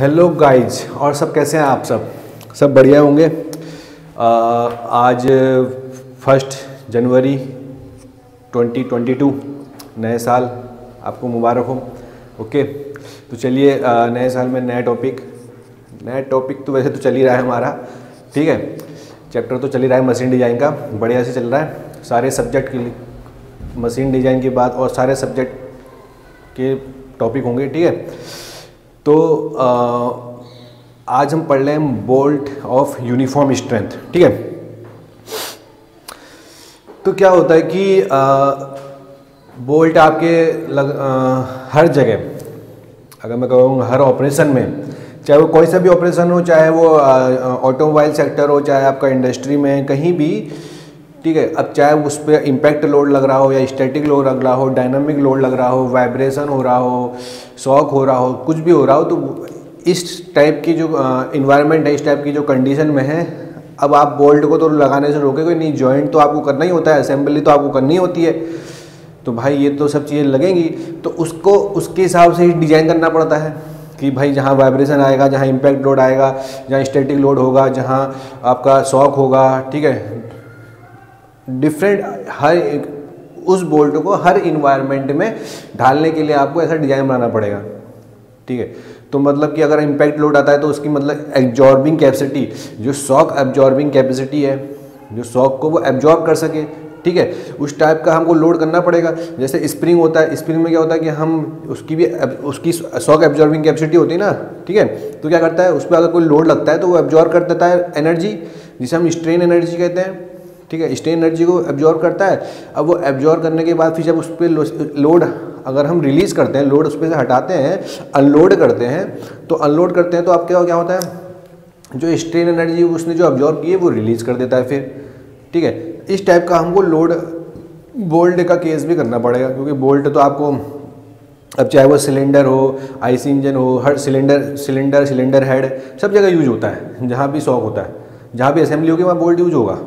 Hello guys, और सब कैसे हैं आप? सब बढ़िया होंगे। आज 1 जनवरी 2022, नए साल आपको मुबारक हो। ओके, तो चलिए नए साल में नया टॉपिक तो वैसे तो चल ही रहा है हमारा, ठीक है। चैप्टर तो चल ही रहा है मशीन डिज़ाइन का, बढ़िया से चल रहा है। सारे सब्जेक्ट के लिए मशीन डिज़ाइन की बात और सारे सब्जेक्ट के टॉपिक होंगे, ठीक है। तो आज हम पढ़ रहे हैं बोल्ट ऑफ यूनिफॉर्म स्ट्रेंथ, ठीक है। तो क्या होता है कि बोल्ट आपके हर जगह, अगर मैं कहूँ हर ऑपरेशन में, चाहे वो कोई सा भी ऑपरेशन हो, चाहे वो ऑटोमोबाइल सेक्टर हो, चाहे आपका इंडस्ट्री में कहीं भी, ठीक है। अब चाहे उस पर इम्पैक्ट लोड लग रहा हो या स्टैटिक लोड लग रहा हो, डायनामिक लोड लग रहा हो, वाइब्रेशन हो रहा हो, शॉक हो रहा हो, कुछ भी हो रहा हो, तो इस टाइप की जो इन्वायरमेंट है, इस टाइप की जो कंडीशन में है, अब आप बोल्ट को तो लगाने से रोके कोई नहीं। जॉइंट तो आपको करना ही होता है, असेंबली तो आपको करनी होती है, तो भाई ये तो सब चीज़ें लगेंगी, तो उसको उसके हिसाब से डिज़ाइन करना पड़ता है कि भाई जहाँ वाइब्रेशन आएगा, जहाँ इम्पैक्ट लोड आएगा, जहाँ स्टैटिक लोड होगा, जहाँ आपका शॉक होगा, ठीक है। डिफरेंट उस बोल्ट को हर इन्वायरमेंट में ढालने के लिए आपको ऐसा डिज़ाइन बनाना पड़ेगा, ठीक है। तो मतलब कि अगर इम्पैक्ट लोड आता है तो उसकी मतलब एब्जॉर्बिंग कैपेसिटी, जो शॉक एब्जॉर्बिंग कैपेसिटी है, जो शॉक को वो एब्जॉर्ब कर सके, ठीक है, उस टाइप का हमको लोड करना पड़ेगा। जैसे स्प्रिंग होता है, स्प्रिंग में क्या होता है कि हम उसकी शॉक एब्जॉर्बिंग कैपेसिटी होती है ना, ठीक है। तो क्या करता है, उस पर अगर कोई लोड लगता है तो वो एब्जॉर्ब कर देता है एनर्जी, जिसे हम स्ट्रेन एनर्जी कहते हैं, ठीक है। स्ट्रेन एनर्जी को एब्जॉर्ब करता है। अब वो एब्जॉर्ब करने के बाद फिर जब उस पर लोड अगर हम रिलीज़ करते हैं, लोड उस पर से हटाते हैं, अनलोड करते हैं, तो अनलोड करते हैं तो आप क्या होता है, जो स्ट्रेन एनर्जी उसने जो एब्जॉर्ब की है वो रिलीज़ कर देता है फिर, ठीक है। इस टाइप का हमको लोड बोल्ट का केस भी करना पड़ेगा, क्योंकि बोल्ट तो आपको, अब चाहे वो सिलेंडर हो, आईसी इंजन हो, हर सिलेंडर हेड सब जगह यूज होता है। जहाँ भी शॉक होता है, जहाँ भी असेंबली होगी, वहाँ बोल्ट यूज होगा,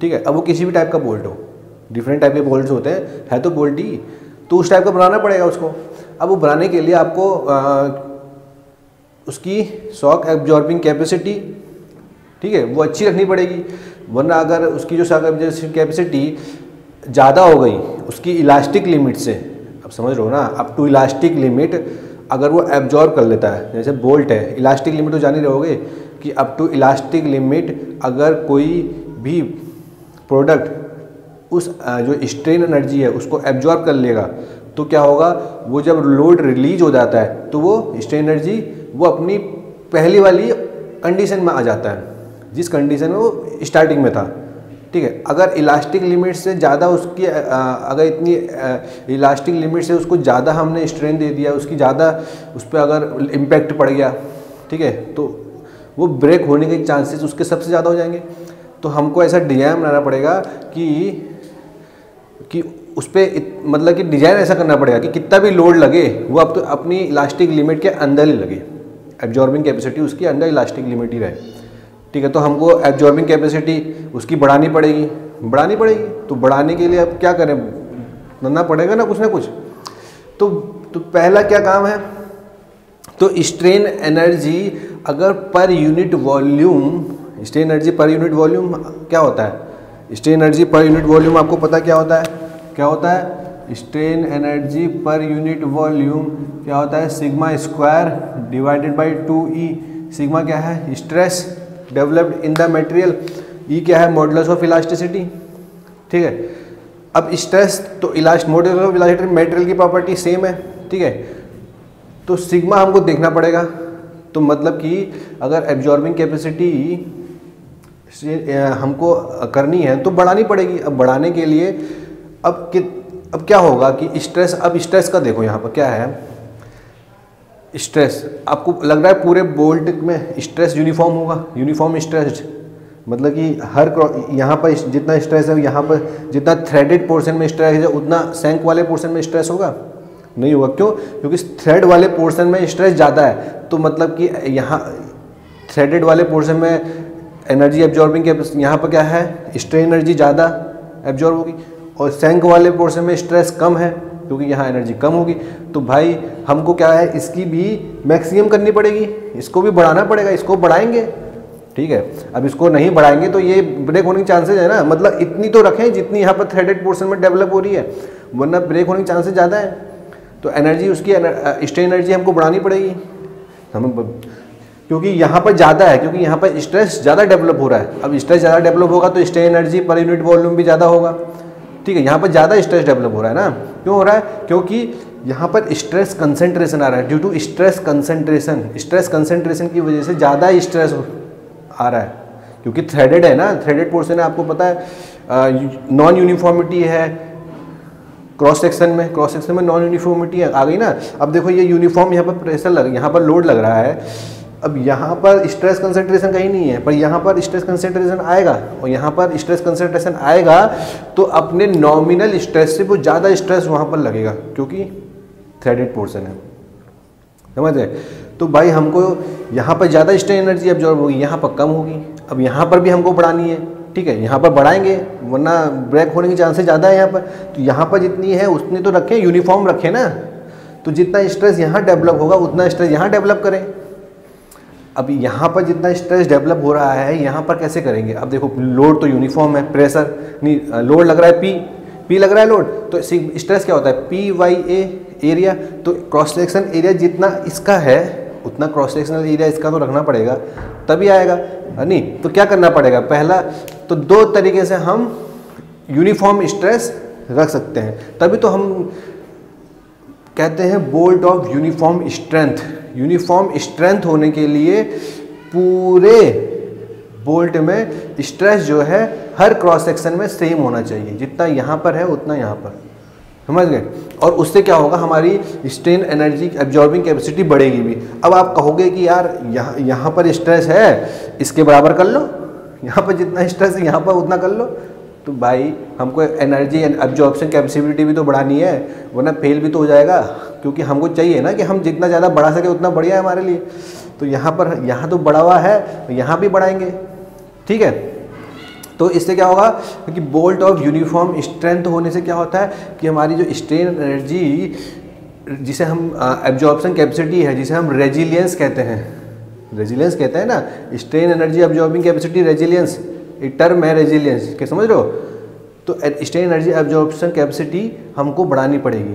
ठीक है। अब वो किसी भी टाइप का बोल्ट हो, डिफरेंट टाइप के बोल्ट होते हैं, है तो बोल्ट ही, तो उस टाइप का बनाना पड़ेगा उसको। अब वो बनाने के लिए आपको उसकी शॉक एब्जॉर्बिंग कैपेसिटी, ठीक है, वो अच्छी रखनी पड़ेगी, वरना अगर उसकी जो शॉक एब्जॉर्बिंग कैपेसिटी ज़्यादा हो गई उसकी इलास्टिक लिमिट से, अब समझ रहे हो ना, अप टू इलास्टिक लिमिट अगर वो एब्जॉर्ब कर लेता है, जैसे बोल्ट है, इलास्टिक लिमिट तो जान ही रहोगे कि अप टू इलास्टिक लिमिट अगर कोई भी प्रोडक्ट उस जो स्ट्रेन एनर्जी है उसको एब्जॉर्ब कर लेगा तो क्या होगा, वो जब लोड रिलीज हो जाता है तो वो स्ट्रेन एनर्जी वो अपनी पहली वाली कंडीशन में आ जाता है, जिस कंडीशन में वो स्टार्टिंग में था, ठीक है। अगर इलास्टिक लिमिट से ज़्यादा उसकी अगर इतनी इलास्टिक लिमिट से उसको ज़्यादा हमने स्ट्रेन दे दिया, उसकी ज़्यादा उस पर अगर इम्पैक्ट पड़ गया, ठीक है, तो वो ब्रेक होने के चांसेस उसके सबसे ज़्यादा हो जाएंगे। तो हमको ऐसा डिज़ाइन बनाना पड़ेगा कि उस पर मतलब कि डिज़ाइन ऐसा करना पड़ेगा कि कितना भी लोड लगे वो अब तो अपनी इलास्टिक लिमिट के अंदर ही लगे, एब्जॉर्बिंग कैपेसिटी उसकी अंदर इलास्टिक लिमिट ही रहे, ठीक है। तो हमको एब्जॉर्बिंग कैपेसिटी उसकी बढ़ानी पड़ेगी। तो बढ़ाने के लिए अब क्या करें, करना पड़ेगा ना कुछ तो पहला क्या काम है, तो स्ट्रेन एनर्जी अगर per unit volume, strain energy per unit volume क्या होता है, strain energy per unit volume आपको पता क्या होता है, strain energy per unit volume क्या होता है, sigma square divided by 2E। Sigma क्या है, stress developed in the material, E क्या है, मॉडुलस ऑफ इलास्टिसिटी, ठीक है। अब स्ट्रेस तो मॉडुलस ऑफ इलास्टिसिटी मटेरियल की प्रॉपर्टी सेम है, ठीक है। तो सिग्मा हमको देखना पड़ेगा, तो मतलब कि अगर एब्जॉर्बिंग कैपेसिटी हमको करनी है तो बढ़ानी पड़ेगी। अब बढ़ाने के लिए अब क्या होगा कि स्ट्रेस, अब स्ट्रेस का देखो यहाँ पर क्या है, स्ट्रेस आपको लग रहा है पूरे बोल्ट में स्ट्रेस यूनिफॉर्म होगा, यूनिफॉर्म स्ट्रेस मतलब कि हर यहाँ पर जितना स्ट्रेस है, यहाँ पर जितना थ्रेडेड पोर्शन में स्ट्रेस है उतना सैंक वाले पोर्शन में स्ट्रेस होगा नहीं होगा, क्यों, क्योंकि थ्रेड वाले पोर्शन में स्ट्रेस ज़्यादा है, तो मतलब कि यहाँ थ्रेडेड वाले पोर्शन में एनर्जी एब्जॉर्बिंग कैपेसिटी, यहाँ पर क्या है, स्ट्रेन एनर्जी ज़्यादा एब्जॉर्ब होगी, और सैंक वाले पोर्शन में स्ट्रेस कम है, क्योंकि यहाँ एनर्जी कम होगी। तो भाई हमको क्या है, इसकी भी मैक्सिमम करनी पड़ेगी, इसको भी बढ़ाना पड़ेगा, इसको बढ़ाएंगे ठीक है। अब इसको नहीं बढ़ाएंगे तो ये ब्रेक होने के चांसेज है ना, मतलब इतनी तो रखें जितनी यहाँ पर थ्रेडेड पोर्शन में डेवलप हो रही है, वरना ब्रेक होने के चांसेज ज़्यादा है। तो एनर्जी उसकी स्ट्रेन एनर्जी हमको बढ़ानी पड़ेगी हमें, क्योंकि यहाँ पर ज़्यादा है, क्योंकि यहाँ पर स्ट्रेस ज़्यादा डेवलप हो रहा है। अब स्ट्रेस ज़्यादा डेवलप होगा तो strain energy per unit volume भी ज़्यादा होगा ठीक है। यहाँ पर ज़्यादा स्ट्रेस डेवलप हो रहा है ना, क्यों हो रहा है, क्योंकि यहाँ पर स्ट्रेस कंसंट्रेशन आ रहा है। ड्यू टू स्ट्रेस कंसंट्रेशन की वजह से ज़्यादा स्ट्रेस आ रहा है, क्योंकि थ्रेडेड है ना, थ्रेडेड पोर्शन है, आपको पता है नॉन यूनिफॉर्मिटी है क्रॉस सेक्शन में, क्रॉस सेक्शन में नॉन यूनिफॉर्मिटी आ गई ना। अब देखो ये यूनिफॉर्म यहाँ पर प्रेशर लग, यहाँ पर लोड लग रहा है, अब यहाँ पर स्ट्रेस कंसंट्रेशन कहीं नहीं है, पर यहाँ पर स्ट्रेस कंसंट्रेशन आएगा और यहाँ पर स्ट्रेस कंसंट्रेशन आएगा तो अपने नॉमिनल स्ट्रेस से वो ज़्यादा स्ट्रेस वहाँ पर लगेगा, क्योंकि थ्रेडेड पोर्शन है, समझ गए। तो भाई हमको यहाँ पर ज़्यादा स्ट्रेन एनर्जी एब्जॉर्ब होगी, यहाँ पर कम होगी। अब यहाँ पर भी हमको बढ़ानी है ठीक है, यहाँ पर बढ़ाएंगे वरना ब्रेक होने के चांसेस ज़्यादा है यहाँ पर। तो यहाँ पर जितनी है उतनी तो रखें, यूनिफॉर्म रखें ना, तो जितना स्ट्रेस यहाँ डेवलप होगा उतना स्ट्रेस यहाँ डेवलप करें। अब यहाँ पर जितना स्ट्रेस डेवलप हो रहा है यहाँ पर कैसे करेंगे, अब देखो लोड तो यूनिफॉर्म है, प्रेशर नहीं, लोड लग रहा है पी, पी लग रहा है लोड, तो स्ट्रेस क्या होता है पी वाई ए एरिया। तो क्रॉस सेक्शन एरिया जितना इसका है उतना क्रॉस सेक्शनल एरिया इसका तो रखना पड़ेगा तभी आएगा, नहीं तो क्या करना पड़ेगा। पहला तो दो तरीके से हम यूनिफॉर्म स्ट्रेस रख सकते हैं, तभी तो हम कहते हैं bolt of uniform strength. Uniform strength होने के लिए पूरे बोल्ट में स्ट्रेस जो है हर क्रॉस सेक्शन में सेम होना चाहिए, जितना यहाँ पर है उतना यहाँ पर, समझ गए। और उससे क्या होगा, हमारी स्ट्रेन एनर्जी एब्जॉर्बिंग कैपेसिटी बढ़ेगी भी। अब आप कहोगे कि यार यहाँ पर स्ट्रेस है इसके बराबर कर लो, यहाँ पर जितना स्ट्रेस है यहाँ पर उतना कर लो, तो भाई हमको एनर्जी एब्जॉर्प्शन कैपेसिटी भी तो बढ़ानी है, वरना फेल भी तो हो जाएगा। क्योंकि हमको चाहिए ना कि हम जितना ज़्यादा बढ़ा सके उतना बढ़िया है हमारे लिए। तो यहाँ पर, यहाँ तो बढ़ा हुआ है, यहाँ भी बढ़ाएंगे ठीक है। तो इससे क्या होगा कि बोल्ट ऑफ यूनिफॉर्म स्ट्रेंथ होने से क्या होता है कि हमारी जो स्ट्रेन एनर्जी जिसे हम एब्जॉर्प्शन कैपेसिटी है, जिसे हम रेजिलियंस कहते हैं, रेजिलियंस कहते हैं ना, strain energy absorbing capacity resilience, एक टर्म है रेजिलियंस के, समझ रहे हो। तो स्ट्रेन एनर्जी एब्जॉर्प्शन कैपेसिटी हमको बढ़ानी पड़ेगी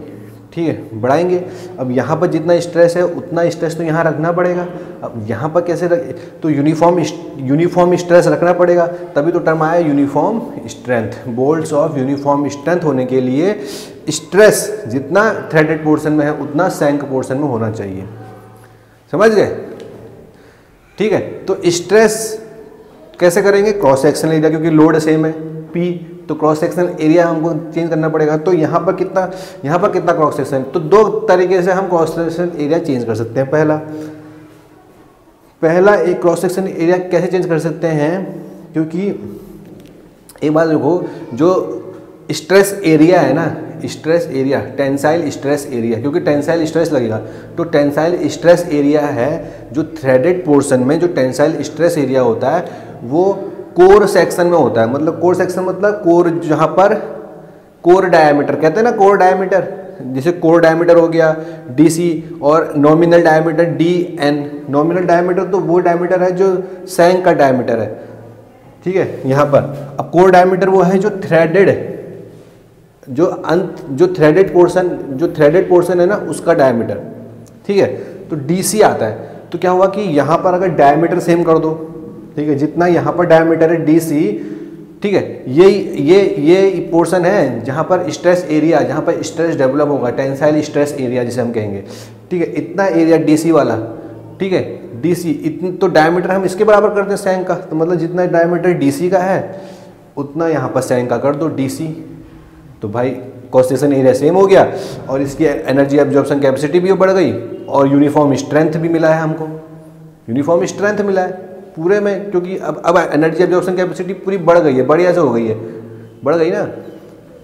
ठीक है, बढ़ाएंगे। अब यहाँ पर जितना स्ट्रेस है उतना स्ट्रेस तो यहाँ रखना पड़ेगा। अब यहाँ पर कैसे तो यूनिफॉर्म स्ट्रेस रखना पड़ेगा, तभी तो टर्म आया uniform strength. Bolts of uniform strength होने के लिए स्ट्रेस जितना थ्रेडेड पोर्शन में है उतना सैंक पोर्शन में होना चाहिए, समझ गए ठीक है। तो स्ट्रेस कैसे करेंगे, क्रॉस सेक्शनल एरिया, क्योंकि लोड सेम है पी, तो क्रॉस सेक्शनल एरिया हमको चेंज करना पड़ेगा। तो यहाँ पर कितना, यहाँ पर कितना क्रॉस सेक्शन, तो दो तरीके से हम क्रॉस सेक्शन एरिया चेंज कर सकते हैं। पहला एक क्रॉस सेक्शन एरिया कैसे चेंज कर सकते हैं, क्योंकि एक बात देखो, जो स्ट्रेस एरिया है ना, stress area tensile stress area, क्योंकि टेंसाइल स्ट्रेस लगेगा, तो टेंसाइल स्ट्रेस एरिया है जो थ्रेडेड पोर्शन में, जो टेंसाइल स्ट्रेस एरिया होता है वो कोर सेक्शन में होता है। मतलब कोर सेक्शन मतलब कोर, जहाँ पर कोर डायामीटर कहते हैं ना, कोर डायामीटर, जैसे कोर डायामीटर हो गया DC और nominal diameter DN। Nominal diameter तो वो डायामीटर है जो सैंक का डायामीटर है ठीक है यहाँ पर। अब कोर डायामीटर वो है जो थ्रेडेड, जो थ्रेडेड पोर्शन है ना उसका डायामीटर ठीक है, तो DC आता है। तो क्या हुआ कि यहाँ पर अगर डायामीटर सेम कर दो ठीक है, जितना यहाँ पर डायमीटर है DC ठीक है, ये पोर्शन है जहाँ पर स्ट्रेस एरिया, जहाँ पर स्ट्रेस डेवलप होगा, टेंसाइल स्ट्रेस एरिया जिसे हम कहेंगे ठीक है, इतना एरिया DC वाला ठीक है, DC इतनी, तो डायमीटर हम इसके बराबर करते हैं सैंक का, तो मतलब जितना डायमीटर DC का है उतना यहाँ पर सैंक का कर दो DC, तो भाई क्रॉस सेक्शन एरिया सेम हो गया और इसकी एनर्जी एब्जॉर्प्शन कैपेसिटी भी बढ़ गई और यूनिफॉर्म स्ट्रेंथ भी मिला है हमको, यूनिफॉर्म स्ट्रेंथ मिला है पूरे में, क्योंकि अब एनर्जी एब्जॉर्प्शन कैपेसिटी पूरी बढ़ गई है, बढ़िया से हो गई है, बढ़ गई ना।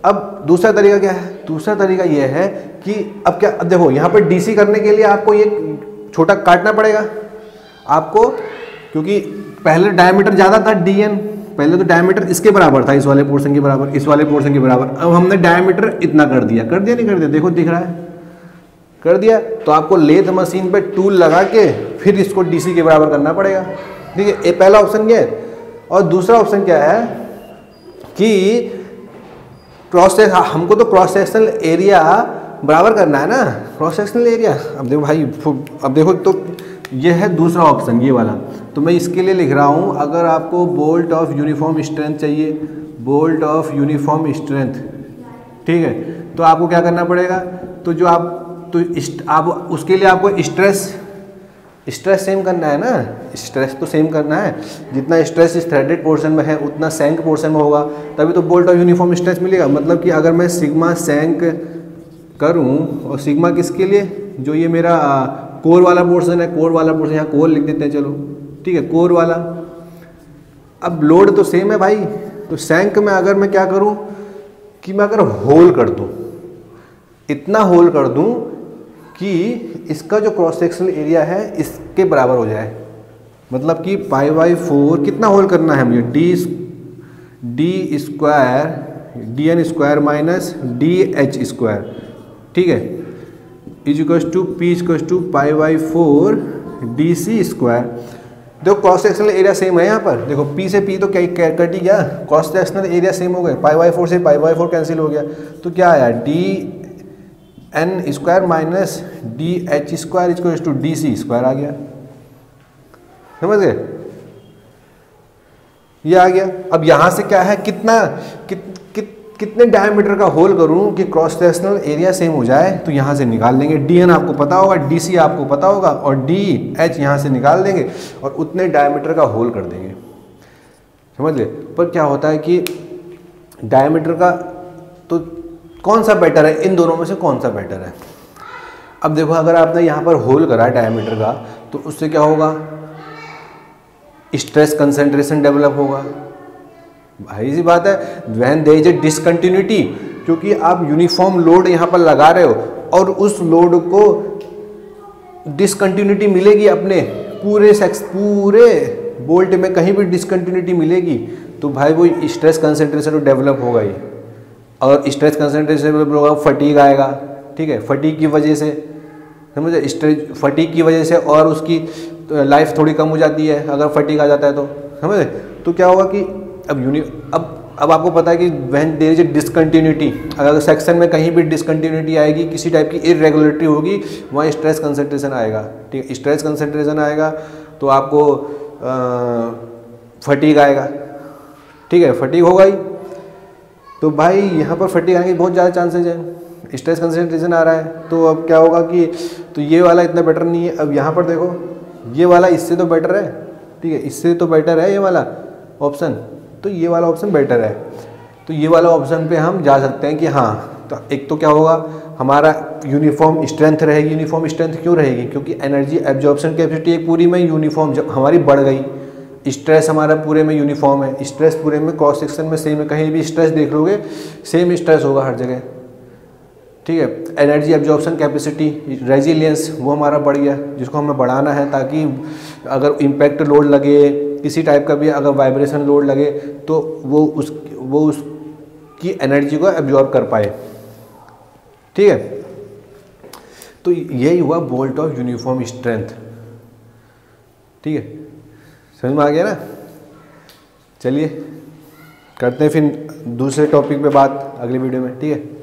अब दूसरा तरीका क्या है, दूसरा तरीका ये है कि अब क्या, अब देखो यहाँ पर DC करने के लिए आपको ये छोटा काटना पड़ेगा आपको, क्योंकि पहले डायमीटर ज़्यादा था DN, पहले तो डायमीटर इसके बराबर था, इस वाले पोर्शन के बराबर, इस वाले पोर्शन के बराबर। अब हमने डायमीटर इतना कर दिया, कर दिया नहीं कर दिया, देखो दिख रहा है, कर दिया। तो आपको लेथ मशीन पे टूल लगा के फिर इसको डीसी के बराबर करना पड़ेगा। ठीक है, ये पहला ऑप्शन क्या है। और दूसरा ऑप्शन क्या है कि हमको तो क्रॉस सेक्शनल एरिया बराबर करना है ना, क्रॉस सेक्शनल एरिया। अब देखो भाई, अब देखो तो ये है दूसरा ऑप्शन, ये वाला। तो मैं इसके लिए लिख रहा हूँ, अगर आपको बोल्ट ऑफ यूनिफॉर्म स्ट्रेंथ चाहिए, बोल्ट ऑफ यूनिफॉर्म स्ट्रेंथ, ठीक है, तो आपको क्या करना पड़ेगा। तो जो आप उसके लिए आपको स्ट्रेस सेम करना है ना, स्ट्रेस तो सेम करना है, जितना स्ट्रेस इस थ्रेडेड पोर्शन में है उतना सैंक पोर्शन में होगा, तभी तो बोल्ट ऑफ यूनिफॉर्म स्ट्रेस मिलेगा। मतलब कि अगर मैं सिग्मा सैंक करूं, और सिग्मा किसके लिए, जो ये मेरा कोर वाला पोर्शन है, कोर वाला पोर्शन, यहाँ कोर लिख देते हैं चलो, ठीक है, कोर वाला। अब लोड तो सेम है भाई, तो सैंक में अगर मैं क्या करूँ कि मैं अगर होल कर दूँ, इतना होल कर दूँ कि इसका जो क्रॉस सेक्शनल एरिया है इसके बराबर हो जाए। मतलब कि π/4 कितना होल करना है मुझे, dn square minus dh square, ठीक है, is equal to π/4 dc square. देखो क्रॉस सेक्शनल एरिया सेम है यहाँ पर, देखो p से p तो क्या कट ही गया, क्रॉस सेक्शनल एरिया सेम हो गया, π/4 से π/4 कैंसिल हो गया, तो क्या आया dn square minus dh square equal to dc square आ गया। समझ गए, ये आ गया। अब यहाँ से क्या है, कितने डायमीटर का होल करूँ कि क्रॉस सेक्शनल एरिया सेम हो जाए, तो यहाँ से निकाल लेंगे। dn आपको पता होगा, dc आपको पता होगा, और dh यहाँ से निकाल देंगे और उतने डायमीटर का होल कर देंगे। समझ गए। पर क्या होता है कि डायमीटर का तो कौन सा बेटर है, इन दोनों में से कौन सा बेटर है। अब देखो, अगर आपने यहाँ पर होल करा डायमीटर का, तो उससे क्या होगा, स्ट्रेस कंसंट्रेशन डेवलप होगा, भाई सी बात है। When there is a discontinuity, क्योंकि आप यूनिफॉर्म लोड यहाँ पर लगा रहे हो और उस लोड को डिसकंटिन्यूटी मिलेगी, अपने पूरे बोल्ट में कहीं भी डिसकंटिन्यूटी मिलेगी, तो भाई वो स्ट्रेस कंसंट्रेशन डेवलप होगा ही, और स्ट्रेस कंसंट्रेशन डेवलप होगा, फटीग आएगा, ठीक है, फटीग की वजह से, समझे, स्ट्रेस फटीग की वजह से, और उसकी लाइफ थोड़ी कम हो जाती है अगर फटीग आ जाता है तो, समझे। तो क्या होगा कि अब आपको पता है कि when there is a discontinuity, अगर सेक्शन में कहीं भी डिसकंटिन्यूटी आएगी, किसी टाइप की इरेगुलरिटी होगी, वहाँ स्ट्रेस कंसंट्रेशन आएगा, ठीक है, स्ट्रेस कंसंट्रेशन आएगा तो आपको फटीग आएगा, ठीक है, फटीग होगा ही। तो भाई यहाँ पर फटीग आने के बहुत ज़्यादा चांसेज हैं, स्ट्रेस कंसंट्रेशन आ रहा है, तो अब क्या होगा कि तो ये वाला इतना बेटर नहीं है। अब यहाँ पर देखो, ये वाला इससे तो बेटर है, ठीक है, इससे तो बेटर है ये वाला ऑप्शन, तो ये वाला ऑप्शन बेटर है, तो ये वाला ऑप्शन पे हम जा सकते हैं कि हाँ। तो एक तो क्या होगा, हमारा यूनिफॉर्म स्ट्रेंथ रहेगी। यूनिफॉर्म स्ट्रेंथ क्यों रहेगी, क्योंकि एनर्जी एब्जॉर्प्शन कैपेसिटी एक पूरी में यूनिफॉर्म जब हमारी बढ़ गई, स्ट्रेस हमारा पूरे में यूनिफॉर्म है, स्ट्रेस पूरे में क्रॉस सेक्शन में सेम है, कहीं भी स्ट्रेस देख लोगे सेम स्ट्रेस होगा हर जगह, ठीक है। एनर्जी एब्जॉर्प्शन कैपेसिटी, रेजिलियंस, वो हमारा बढ़ गया, जिसको हमें बढ़ाना है, ताकि अगर इम्पैक्ट लोड लगे, किसी टाइप का भी अगर वाइब्रेशन लोड लगे, तो वो उसकी एनर्जी को एब्जॉर्ब कर पाए, ठीक है। तो यही हुआ बोल्ट ऑफ यूनिफॉर्म स्ट्रेंथ, ठीक है, समझ में आ गया ना। चलिए करते हैं फिर दूसरे टॉपिक पे बात अगली वीडियो में, ठीक है।